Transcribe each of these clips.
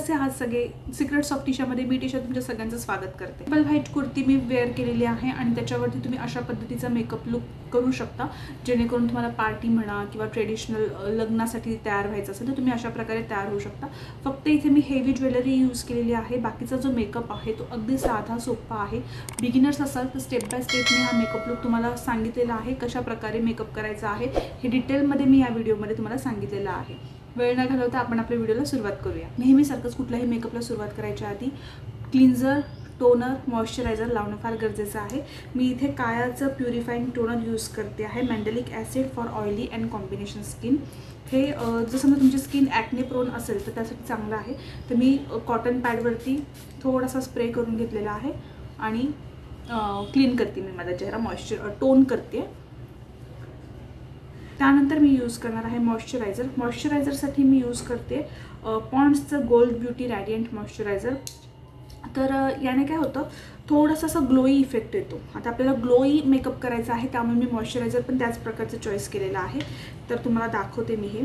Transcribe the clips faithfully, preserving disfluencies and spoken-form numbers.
कसे आहात सगळे, सिक्रेट्स ऑफ टिशामध्ये मी टिशा तुमच्या सगळ्यांचं स्वागत करते. डबल व्हाईट कुर्ती मी वेअर केलेली आहे आणि त्याच्यावरती तुम्ही अशा पद्धतीचा मेकअप लुक करू शकता, जेणेकरून तुम्हाला पार्टी म्हणा किंवा ट्रेडिशनल लग्नासाठी तयार व्हायचं असेल तर तुम्ही अशा प्रकारे तयार होऊ शकता. फक्त इथे मी हेवी ज्वेलरी यूज केलेली आहे. बाकीचा जो मेकअप आहे तो अगदी साधा सोपा आहे. बिगिनर्स असाल तर स्टेप बाय स्टेप मी हा मेकअप लुक तुम्हाला सांगितलेला आहे, कशा प्रकारे मेकअप करायचा आहे हे डिटेलमध्ये मी या व्हिडिओमध्ये तुम्हाला सांगितलेलं आहे. वेळ न घालवता आपण आपल्या व्हिडिओला सुरुवात करूया. नेहमीसारखंच कुठल्याही मेकअपला सुरुवात करायच्या आधी क्लिन्झर, टोनर, मॉइश्चरायझर लावणं फार गरजेचं आहे. मी इथे कायाचं प्युरिफाईंग टोनर यूज करते आहे, mandelic acid for oily and combination skin. हे जर समजा तुमची स्किन ॲक्ने प्रोन असेल तर त्यासाठी चांगलं आहे. तर मी कॉटन पॅडवरती थोडासा स्प्रे करून घेतलेला आहे आणि क्लीन करते मी माझा चेहरा, मॉइश्चर टोन करते. त्यानंतर मी यूज करणार आहे मॉइश्चरायझर. मॉइश्चरायझरसाठी मी यूज करते पॉन्ड्सचं गोल्ड ब्युटी रॅडियंट मॉइश्चरायझर. तर याने काय होतं, थोडासा असा ग्लोई इफेक्ट येतो. आता आपल्याला ग्लोई मेकअप करायचा आहे त्यामुळे मी मॉइश्चरायझर पण त्याच प्रकारचं चॉईस केलेलं आहे. तर तुम्हाला दाखवते मी हे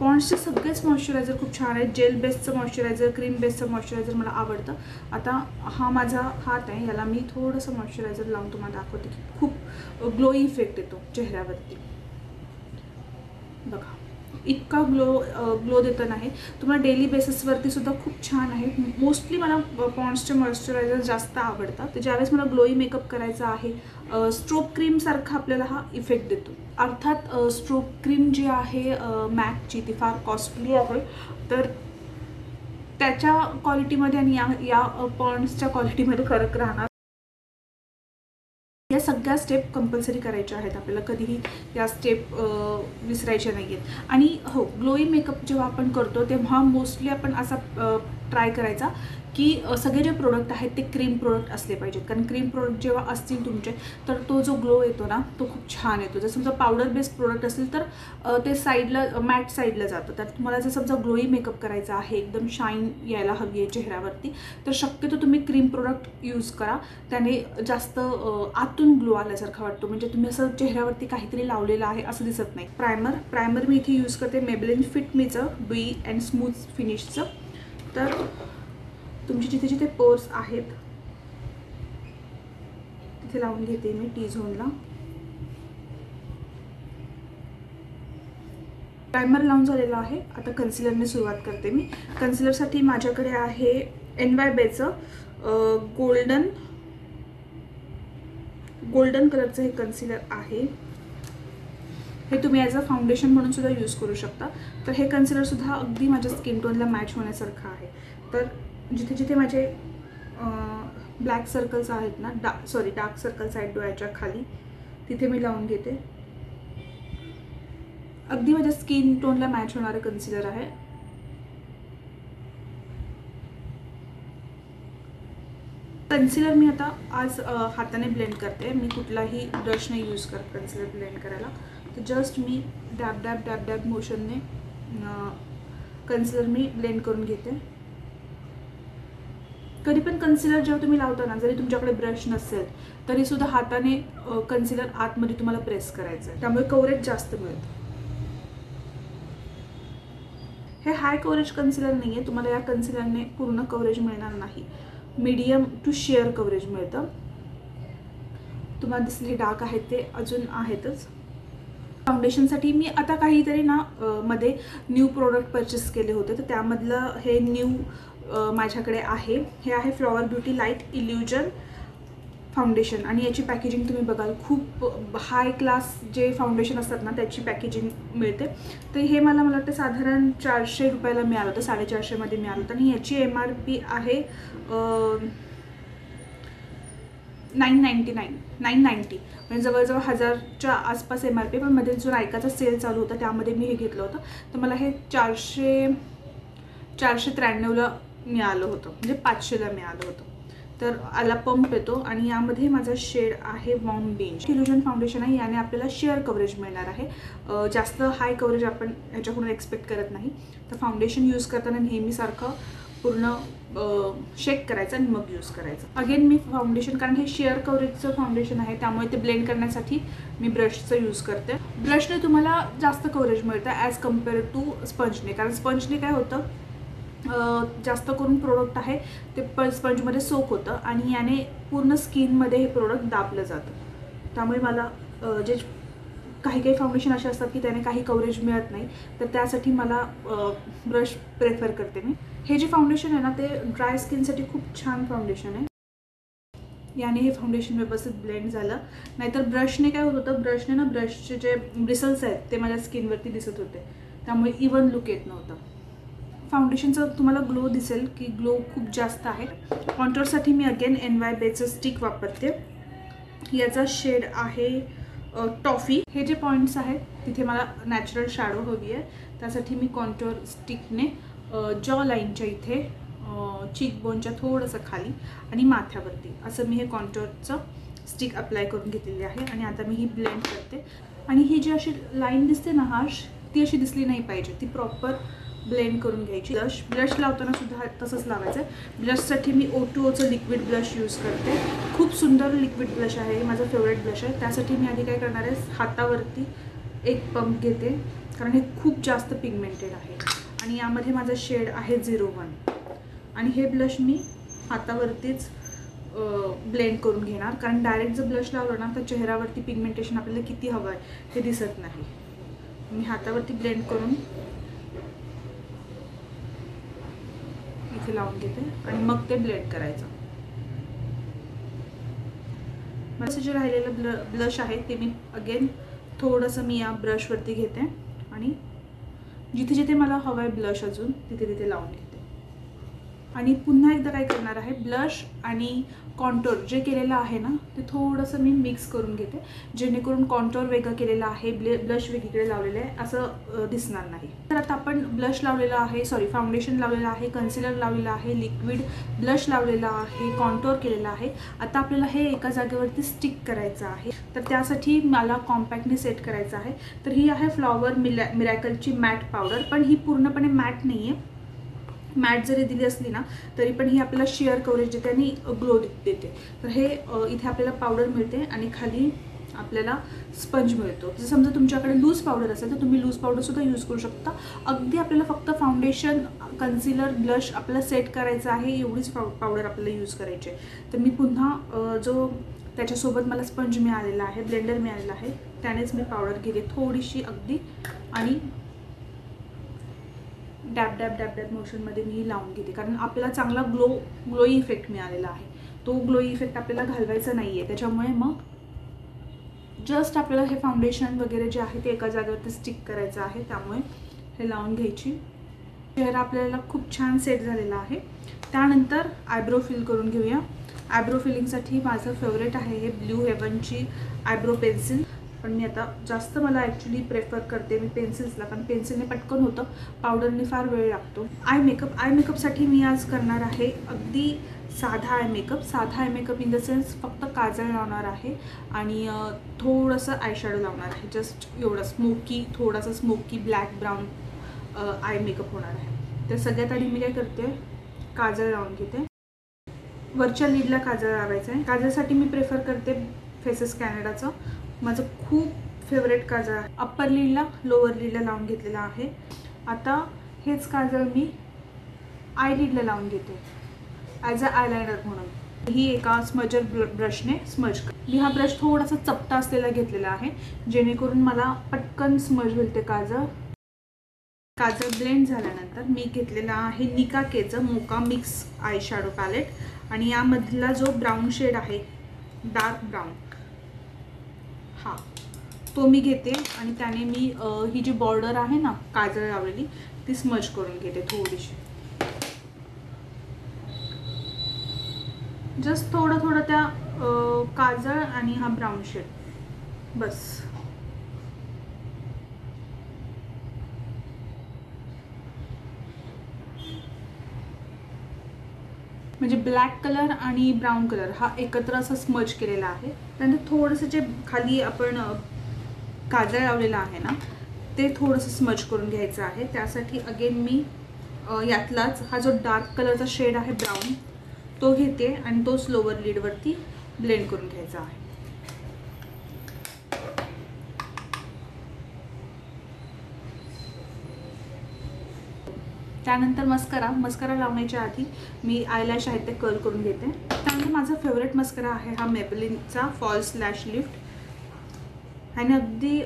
पॉन्ड्सचे सगळेच मॉइश्चरायझर खूप छान आहेत. जेल बेसचं मॉइश्चरायझर, क्रीम बेसचं मॉइश्चरायझर मला आवडतं. आता हा माझा हात आहे, याला मी थोडंसं मॉइश्चरायझर लावून तुम्हाला दाखवते की खूप ग्लोई इफेक्ट येतो चेहऱ्यावरती. बघा इतका ग्लो ग्लो देत नाही. तुम्हाला डेली बेसिसवरती सुद्धा खूप छान आहे. मोस्टली मला पॉन्ड्सचे मॉइश्चरायझर जास्त आवडतात. तर ज्यावेळेस मला ग्लोई मेकअप करायचा आहे, स्ट्रोप क्रीमसारखा आपल्याला हा इफेक्ट देतो. अर्थात स्ट्रोप क्रीम जी आहे मॅकची ती फार कॉस्टली आहे, तर त्याच्या क्वालिटीमध्ये आणि या या पॉन्ड्सच्या क्वालिटीमध्ये फरक राहणार. या सगळ्या स्टेप कंपल्सरी करायच्या आहेत आपल्याला, कधीही या स्टेप विसरायच्या नाही आहेत. आणि हो, ग्लोई मेकअप जेव्हा आपण करतो तेव्हा मोस्टली आपण असा ट्राय करायचा की सगळे जे प्रोडक्ट आहेत ते क्रीम प्रोडक्ट असले पाहिजेत, कारण क्रीम प्रोडक्ट जेव्हा असतील तुमचे तर तो जो ग्लो येतो ना तो खूप छान येतो. जर समजा पावडर बेस्ड प्रोडक्ट असेल तर ते साईडला, मॅट साईडला जातं. तर तुम्हाला जर समजा ग्लोई मेकअप करायचा आहे, एकदम शाईन यायला हवी आहे चेहऱ्यावरती, तर शक्यतो तुम्ही क्रीम प्रोडक्ट यूज करा. त्याने जास्त आतून ग्लो आल्यासारखा वाटतो, म्हणजे तुम्ही असं चेहऱ्यावरती काहीतरी लावलेलं आहे असं दिसत नाही. प्रायमर प्रायमर मी इथे यूज करते मेबेलिन फिट मीचं बी अँड स्मूथ फिनिशचं. तर तुमचे जिथे जिथे पोर्स आहेत तिथे लावून घेते मी, टी झोनला. प्राइमर लावून झालेला आहे. आता कन्सिलरने सुरुवात करते मी. कन्सिलरसाठी माझ्याकडे आहे एन वाय बीचं गोल्डन गोल्डन कलरचं हे कन्सिलर आहे. हे तुम्ही ॲज अ फाउंडेशन म्हणून सुद्धा यूज करू शकता. तर हे कन्सिलरसुद्धा अगदी माझ्या स्किन टोनला मॅच होण्यासारखं आहे. तर जिथे जिथे माझे ब्लॅक सर्कल्स आहेत ना, डा सॉरी डार्क सर्कल्स आहेत डोळ्याच्या खाली, तिथे मी लावून घेते. अगदी माझ्या स्किन टोनला मॅच होणारं कन्सिलर आहे. कन्सिलर मी आता आज हाताने ब्लेंड करते. मी कुठलाही ब्रशने यूज करते कन्सिलर ब्लेंड करायला. तर जस्ट मी डॅब डॅब डॅब डॅब मोशनने कन्सिलर मी ब्लेंड करून घेते. कधी पण कन्सिलर जेव्हा तुम्ही लावता ना, जरी तुमच्याकडे ब्रश नसेल तरीसुद्धा हाताने कन्सिलर आतमध्ये तुम्हाला प्रेस करायचं आहे, त्यामुळे कव्हरेज जास्त मिळतं. हे हाय कव्हरेज कन्सिलर नाही आहे, तुम्हाला या कन्सिलरने पूर्ण कव्हरेज मिळणार नाही. मीडियम टू शेअर कव्हरेज मिळतं. तुम्हाला दिसले डार्क आहेत ते अजून आहेतच. फाउंडेशनसाठी मी आता काहीतरी ना मध्ये न्यू प्रोडक्ट परचेस केले होते, तर त्यामधलं हे न्यू माझ्याकडे आहे. हे आहे flower beauty light illusion foundation. आणि याची पॅकेजिंग तुम्ही बघाल, खूप हाय क्लास जे फाउंडेशन असतात ना त्याची पॅकेजिंग मिळते. तर हे मला मला वाटतं साधारण चारशे रुपयाला मिळालं होतं, साडेचारशेमध्ये मिळालं होतं. आणि याची एम आर पी आहे nine ninety nine, nine ninety, म्हणजे जवळजवळ हजारच्या आसपास एम आर पी. पण मध्ये जो नायकाचा सेल चालू होता त्यामध्ये मी हे घेतलं होतं. तर मला हे चारशे चारशे त्र्याण्णवला मिळालं होतं, म्हणजे पाचशेला मिळालं होतं. तर आला पंप येतो आणि यामध्ये माझा शेड आहे वॉर्म बेंज. इल्युजन फाउंडेशन आहे, याने आपल्याला शेअर कव्हरेज मिळणार आहे. जास्त हाय कव्हरेज आपण ह्याच्याकडून एक्सपेक्ट करत नाही. तर फाउंडेशन यूज करताना नेहमीसारखं पूर्ण शेक करायचं आणि मग यूज करायचं. अगेन मी फाउंडेशन, कारण हे शेअर कव्हरेजचं फाउंडेशन आहे त्यामुळे ते ब्लेंड करण्यासाठी मी ब्रशचा यूज करते. ब्रशने तुम्हाला जास्त कव्हरेज मिळतं ॲज कम्पेअर्ड टू स्पंजने, कारण स्पंजने काय होतं जास्त करून प्रोडक्ट आहे ते स्पंजमध्ये सोक होतं आणि याने पूर्ण स्किनमध्ये हे प्रोडक्ट दाबलं जातं, त्यामुळे मला जे काही काही फाउंडेशन असे असतात की त्याने काही कव्हरेज मिळत नाही, तर त्यासाठी मला ब्रश प्रेफर करते मी। हे जे फाउंडेशन आहे ना ते ड्राय स्किनसाठी खूप छान फाउंडेशन आहे, याने हे फाउंडेशन व्यवस्थित ब्लेंड झालं। नाहीतर ब्रशने काय होत होतं, ब्रशने ना ब्रशचे जे ब्रिसल्स आहेत ते माझ्या स्किनवरती दिसत होते, त्यामुळे इवन लुक येत नव्हता। फाउंडेशनचा तुम्हाला ग्लो दिसेल की ग्लो खूप जास्त आहे। कॉन्टूरसाठी मी अगेन एन वाय बीचं स्टिक वापरते, याचा शेड आहे टॉफी। हे जे पॉइंट्स आहेत तिथे मला नॅचरल शॅडो हवी आहे, त्यासाठी मी कॉन्टूर स्टिकने जॉ लाईनच्या इथे चीकबोनच्या थोडंसं खाली आणि माथ्यावरती असं मी हे कॉन्टूरचं स्टिक अप्लाय करून घेतलेली आहे आणि आता मी ही ब्लेंड करते। आणि ही जी अशी लाईन दिसते ना हाश, ती अशी दिसली नाही पाहिजे, ती प्रॉपर ब्लेंड करून घ्यायची। ब्लश ब्लश लावताना सुद्धा तसंच लावायचं आहे। ब्लशसाठी मी ओ टू ओचं लिक्विड ब्लश यूज करते, खूप सुंदर लिक्विड ब्लश आहे, माझा फेवरेट ब्लश आहे। त्यासाठी मी आधी काय करणार आहे, हातावरती एक पंप घेते कारण हे खूप जास्त पिगमेंटेड आहे आणि यामध्ये माझा शेड आहे झिरो वन, आणि हे ब्लश मी हातावरतीच ब्लेंड करून घेणार कारण डायरेक्ट जर ब्लश लावलं ना तर चेहऱ्यावरती पिगमेंटेशन आपल्याला किती हवं आहे हे दिसत नाही। मी हातावरती ब्लेंड करून इथे लावून घेते आणि मग ते ब्लेंड करायचं। माझं जे राहिलेलं ब्ल ब्लश आहे ते मी अगेन थोडंसं मी या ब्रशवरती घेते आणि जिथे जिथे मला हवं आहे ब्लश अजून तिथे तिथे लावून घेते। आणि पुन्हा एकदा काय करणार आहे, ब्लश आणि कॉन्टूर जे केलेलं आहे ना ते थोडंसं मी मिक्स करून घेते जेणेकरून कॉन्टूर वेगळं केलेलं आहे, ब्ले ब्लश वेगळीकडे लावलेलं आहे असं दिसणार नाही। तर आता आपण ब्लश लावलेला आहे, सॉरी फाउंडेशन लावलेलं आहे, कन्सिलर लावलेला आहे, लिक्विड ब्लश लावलेला आहे, कॉन्टूर केलेला आहे, आता आपल्याला हे एका जागेवरती स्टिक करायचं आहे। तर त्यासाठी मला कॉम्पॅक्टने सेट करायचं आहे। तर ही आहे फ्लॉवर मिला मिरॅकलची मॅट पावडर, पण ही पूर्णपणे मॅट नाही आहे। मॅट जरी दिली असली ना तरी पण ही आपल्याला शेअर कव्हरेज देते आणि ग्लो देते। तर हे इथे आपल्याला पावडर मिळते आणि खाली आपल्याला स्पंज मिळतो। जर समजा तुमच्याकडे लूज पावडर असेल तर तुम्ही लूज पावडरसुद्धा यूज करू शकता। अगदी आपल्याला फक्त फाउंडेशन, कन्सिलर, ब्लश आपल्याला सेट करायचं आहे, एवढीच पाव पावडर आपल्याला यूज करायची आहे। तर मी पुन्हा जो त्याच्यासोबत मला स्पंज मिळालेला आहे, ब्लेंडर मिळालेला आहे, त्यानेच मी पावडर घेते थोडीशी अगदी आणि डॅब डॅब डॅब डॅब मोशनमध्ये मी लावून घेते कारण आपल्याला चांगला ग्लो ग्लोई इफेक्ट मिळालेला आहे। तो ग्लोई इफेक्ट आपल्याला घालवायचा नाही आहे, त्याच्यामुळे मग जस्ट आपल्याला हे फाउंडेशन वगैरे जे आहे ते एका जागेवरती स्टिक करायचं आहे, त्यामुळे हे लावून घ्यायची। चेहरा आपल्याला खूप छान सेट झालेला आहे। त्यानंतर आयब्रो फिल करून घेऊया। आयब्रो फिलिंगसाठी माझं फेवरेट आहे हे ब्लू हेवनची आयब्रो पेन्सिल, पण मी आता जास्त मला ॲक्च्युली प्रेफर करते मी पेन्सिल्सला कारण पेन्सिलने पटकन होतं, पावडरने फार वेळ लागतो। आय मेकअप, आय मेकअपसाठी मी आज करणार आहे अगदी साधा आय मेकअप। साधा eye makeup in the sense फक्त काजळ लावणार आहे आणि थोडंसं आयशॅडो लावणार आहे, जस्ट एवढा स्मोकी, थोडासा smoky black brown eye makeup होणार आहे। तर सगळ्यात आधी मी काय करते, काजळ लावून घेते, वरच्या लिडला काजळ लावायचं आहे। काजळसाठी मी प्रेफर करते फेसेस कॅनडाचं, माझं खूप फेवरेट काजळ आहे। अप्पर लिडला, लोअर लिडला लावून घेतलेला आहे। आता हेच काजळ मी आय लिडला लावून घेते ॲज अ आयलायनर म्हणून। ही एका स्मजर ब्रशने स्मज कर, मी हा ब्रश थोडासा चपटा असलेला घेतलेला आहे जेणेकरून मला पटकन स्मज होईल ते काजळ। काजळ ब्लेंड झाल्यानंतर मी घेतलेला आहे निका केचं mocha mix eye shadow palette आणि यामधला जो ब्राऊन शेड आहे डार्क ब्राऊन हा तो मी घेते आणि त्याने मी आ, ही जी बॉर्डर आहे ना काजळ लावलेली ती स्मज करून घेते थोडीशी, जस्ट थोडं थोडं त्या काजळ आणि हा ब्राऊन शेड बस। म्हणजे ब्लॅक कलर आणि ब्राऊन कलर हा एकत्र असं स्मज केलेला आहे। त्यानंतर थोडंसं जे खाली आपण काजळ लावलेलं आहे ना ते थोडंसं स्मज करून घ्यायचं आहे। त्यासाठी अगेन मी यातलाच हा जो डार्क कलरचा शेड आहे ब्राऊन तो घेते आणि तोच लोअर लिडवरती ब्लेंड करून घ्यायचा आहे। त्यानंतर मस्करा, मस्करा लावण्याच्या आधी मी आयलॅश आहेत ते कर्ल करून घेते. त्यानंतर माझा फेवरेट मस्करा आहे हा मेबेलिनचा फॉल्स लॅश लिफ्ट. आणि अगदी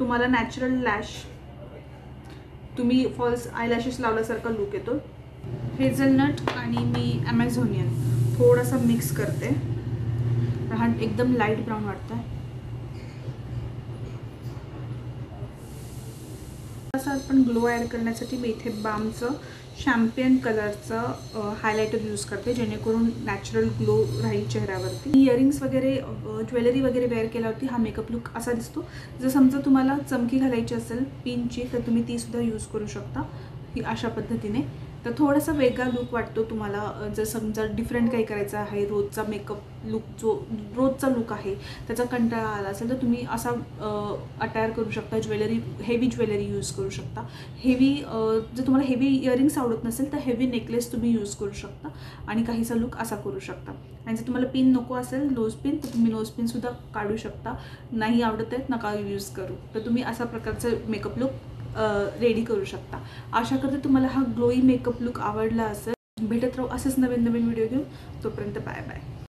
तुम्हाला नॅचरल लॅश, तुम्ही फॉल्स आयलॅशेस लावल्यासारखा लूक येतो. हेझलनट आणि मी ॲमेझॉनियन थोडासा मिक्स करते, हा एकदम लाईट ब्राऊन वाटतं आहे. असं आपण ग्लो ॲड करण्यासाठी मी इथे बामचं शॅम्पियन कलरचं हायलायटर यूज करते, जेणेकरून नॅचरल ग्लो राहील चेहऱ्यावरती. इयरिंग्स वगैरे, ज्वेलरी वगैरे वेअर केला होती. हा मेकअप लुक असा दिसतो. जर समजा तुम्हाला चमकी घालायची असेल पिनची, तर तुम्ही तीसुद्धा यूज करू शकता ही अशा पद्धतीने. तर थोडासा वेगळा लूक वाटतो तुम्हाला, जर समजा डिफरंट काही करायचा आहे, रोजचा मेकअप लुक जो रोजचा लूक आहे त्याचा कंटाळा आला असेल, तर तुम्ही असा अटायर करू शकता. ज्वेलरी, हेवी ज्वेलरी यूज करू शकता. हेवी, जर तुम्हाला हेवी इयरिंग्स आवडत नसेल तर हेवी नेकलेस तुम्ही यूज करू शकता आणि काहीसा लूक असा करू शकता. आणि जर तुम्हाला पिन नको असेल, नोज पिन, तर तुम्ही नोज पिनसुद्धा काढू शकता. नाही आवडत आहेत, नका यूज करू, तर तुम्ही असा प्रकारचं मेकअप लुक रेडी करू शकता. आशा करते तुम्हाला हा ग्लोई मेकअप लुक आवडला असेल. भेटत राहू असेच नवीन नवीन व्हिडिओ घेऊन. तोपर्यंत बाय बाय.